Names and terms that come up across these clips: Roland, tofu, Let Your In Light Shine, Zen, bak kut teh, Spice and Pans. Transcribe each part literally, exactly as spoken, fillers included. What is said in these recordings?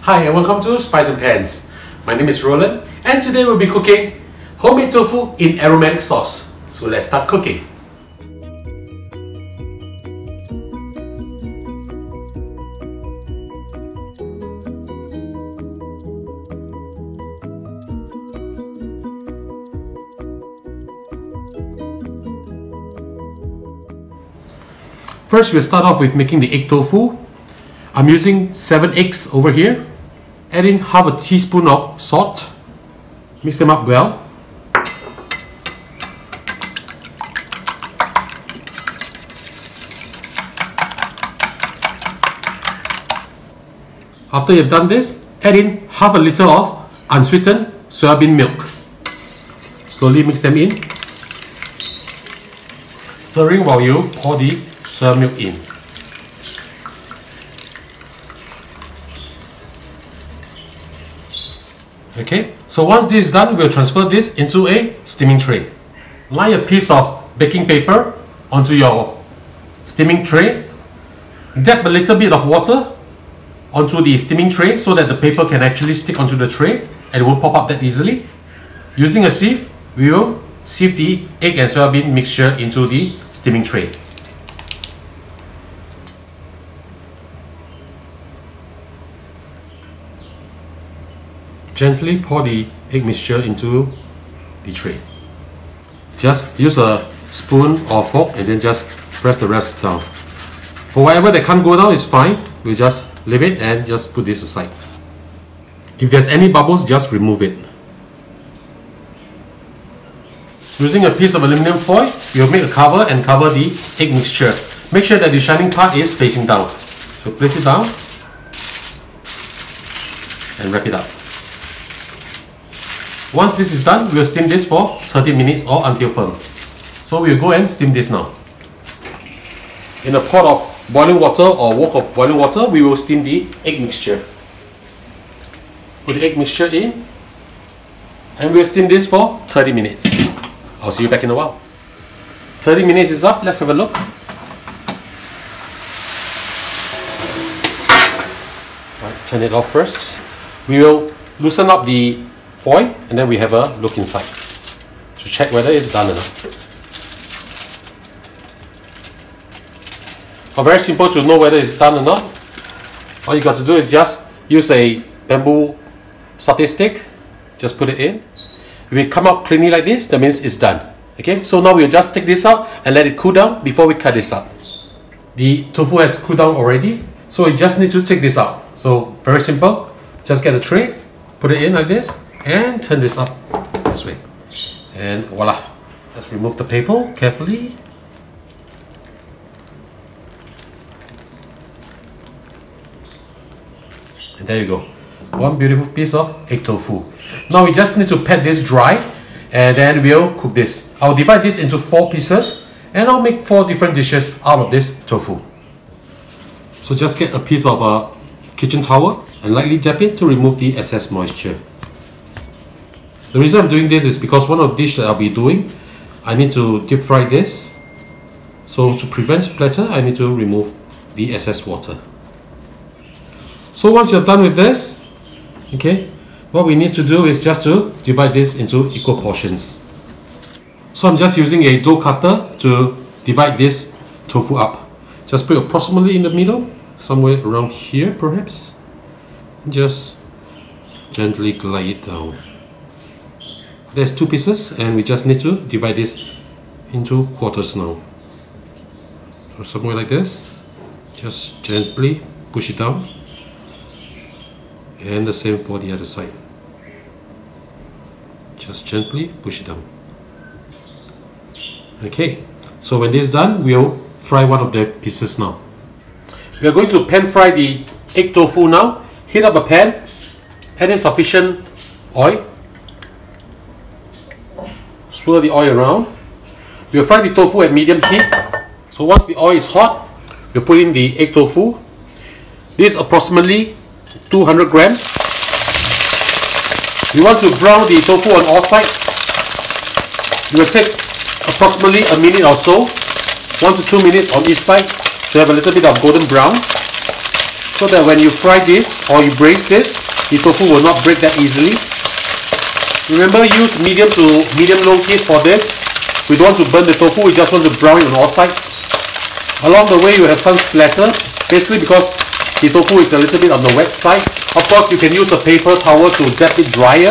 Hi and welcome to Spice and Pans. My name is Roland and today we'll be cooking homemade tofu in aromatic sauce. So let's start cooking. First, we'll start off with making the egg tofu. I'm using seven eggs over here. Add in half a teaspoon of salt. Mix them up well. After you've done this, add in half a liter of unsweetened soybean milk. Slowly mix them in, stirring while you pour the soya milk in. Okay, so once this is done, we'll transfer this into a steaming tray. Line a piece of baking paper onto your steaming tray. Dab a little bit of water onto the steaming tray so that the paper can actually stick onto the tray and it won't pop up that easily. Using a sieve, we will sieve the egg and soybean mixture into the steaming tray. Gently pour the egg mixture into the tray. Just use a spoon or fork and then just press the rest down. For whatever that can't go down is fine. We'll just leave it and just put this aside. If there's any bubbles, just remove it. Using a piece of aluminum foil, you'll make a cover and cover the egg mixture. Make sure that the shining part is facing down. So place it down and wrap it up. Once this is done, we'll steam this for thirty minutes or until firm. So we'll go and steam this now. In a pot of boiling water or wok of boiling water, we will steam the egg mixture. Put the egg mixture in and we'll steam this for thirty minutes. I'll see you back in a while. thirty minutes is up, let's have a look. Right, turn it off first. We will loosen up the foil and then we have a look inside to check whether it's done or not. Or very simple to know whether it's done or not. All you got to do is just use a bamboo satay stick, just put it in. If it come out cleanly like this, that means it's done. Okay, so now we'll just take this out and let it cool down before we cut this up. The tofu has cooled down already, so we just need to take this out. So very simple, just get a tray, put it in like this, and turn this up this way, and voila. Just remove the paper carefully. And there you go. One beautiful piece of egg tofu. Now we just need to pat this dry and then we'll cook this. I'll divide this into four pieces and I'll make four different dishes out of this tofu. So just get a piece of a kitchen towel and lightly dab it to remove the excess moisture. The reason I'm doing this is because one of the dishes that I'll be doing, I need to deep fry this. So to prevent splatter, I need to remove the excess water. So once you're done with this, okay, what we need to do is just to divide this into equal portions. So I'm just using a dough cutter to divide this tofu up. Just put it approximately in the middle, somewhere around here perhaps. Just gently glide it down. There's two pieces and we just need to divide this into quarters now. So somewhere like this, just gently push it down, and the same for the other side. Just gently push it down. Okay, so when this is done, we'll fry one of the pieces now. We are going to pan fry the egg tofu now. Heat up a pan, add in sufficient oil. Swirl the oil around. We'll fry the tofu at medium heat. So once the oil is hot, we'll put in the egg tofu. This is approximately two hundred grams. You want to brown the tofu on all sides. It will take approximately a minute or so, one to two minutes on each side to have a little bit of golden brown. so that when you fry this or you braise this, the tofu will not break that easily. Remember, use medium to medium low heat for this. We don't want to burn the tofu, we just want to brown it on all sides. Along the way, you have some splatter, basically because the tofu is a little bit on the wet side. Of course, you can use a paper towel to dab it drier.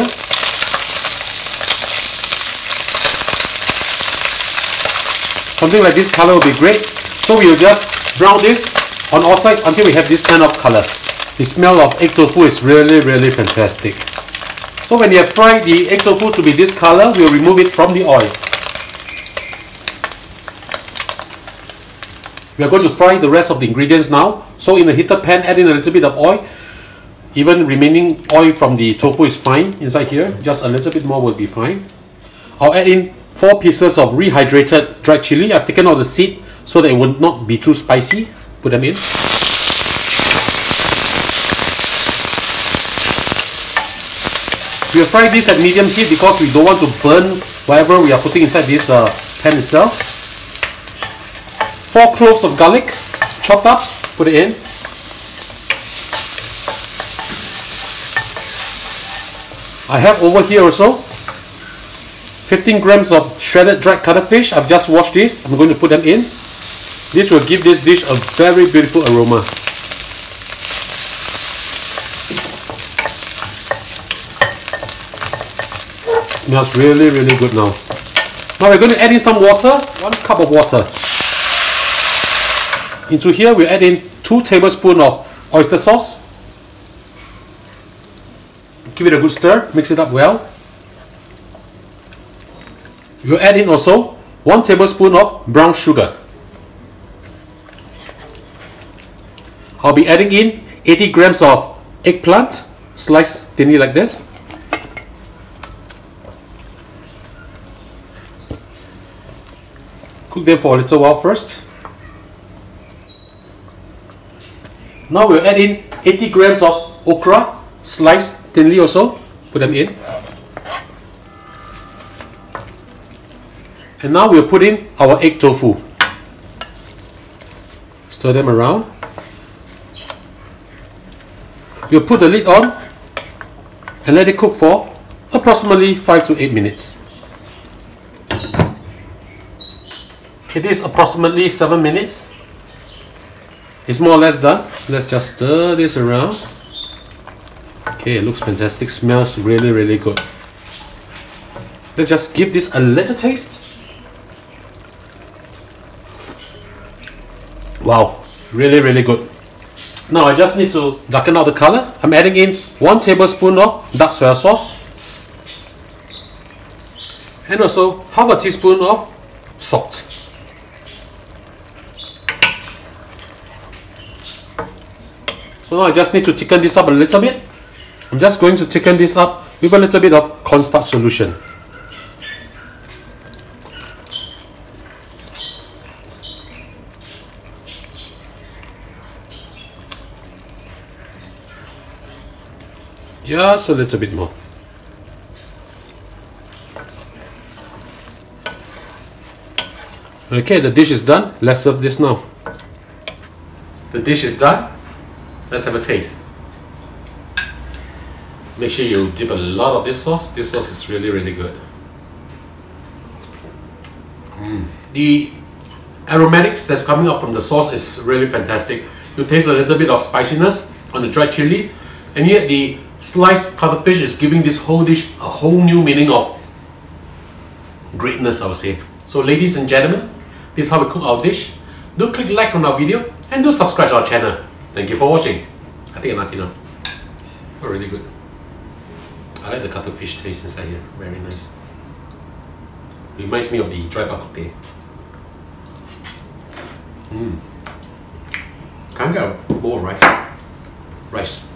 Something like this color will be great. So we'll just brown this on all sides until we have this kind of color. The smell of egg tofu is really, really fantastic. So when you have fried the egg tofu to be this color, we'll remove it from the oil. We are going to fry the rest of the ingredients now. So in a heated pan, add in a little bit of oil. Even remaining oil from the tofu is fine inside here. Just a little bit more will be fine. I'll add in four pieces of rehydrated dried chili. I've taken out the seed so that it would not be too spicy. Put them in. We'll fry this at medium heat because we don't want to burn whatever we are putting inside this uh, pan itself. Four cloves of garlic, chopped up, put it in. I have over here also fifteen grams of shredded dried cuttlefish. I've just washed this. I'm going to put them in. This will give this dish a very beautiful aroma. Smells really, really good now. Now we're going to add in some water. One cup of water. Into here, we'll add in two tablespoons of oyster sauce. Give it a good stir. Mix it up well. We'll add in also one tablespoon of brown sugar. I'll be adding in eighty grams of eggplant, sliced thinly like this. Cook them for a little while first. Now we'll add in eighty grams of okra, sliced thinly also. Put them in. And now we'll put in our egg tofu. Stir them around. We'll put the lid on and let it cook for approximately five to eight minutes. It is approximately seven minutes. It's more or less done. Let's just stir this around. Okay, it looks fantastic. Smells really, really good. Let's just give this a little taste. Wow, really, really good. Now I just need to darken out the color. I'm adding in one tablespoon of dark soy sauce and also half a teaspoon of salt. So now I just need to thicken this up a little bit. I'm just going to thicken this up with a little bit of cornstarch solution. Just a little bit more. Okay, the dish is done. Let's serve this now. The dish is done. Let's have a taste. Make sure you dip a lot of this sauce. This sauce is really, really good. Mm. The aromatics that's coming up from the sauce is really fantastic. You taste a little bit of spiciness on the dried chili, and yet the sliced cuttlefish is giving this whole dish a whole new meaning of greatness, I would say. So ladies and gentlemen, this is how we cook our dish. Do click like on our video and do subscribe to our channel. Thank you for watching. I think I'm artisan. Oh, really good. I like the cuttlefish taste inside here. Very nice. Reminds me of the dry bak kut teh. Mm. Can I get a bowl of rice? Rice.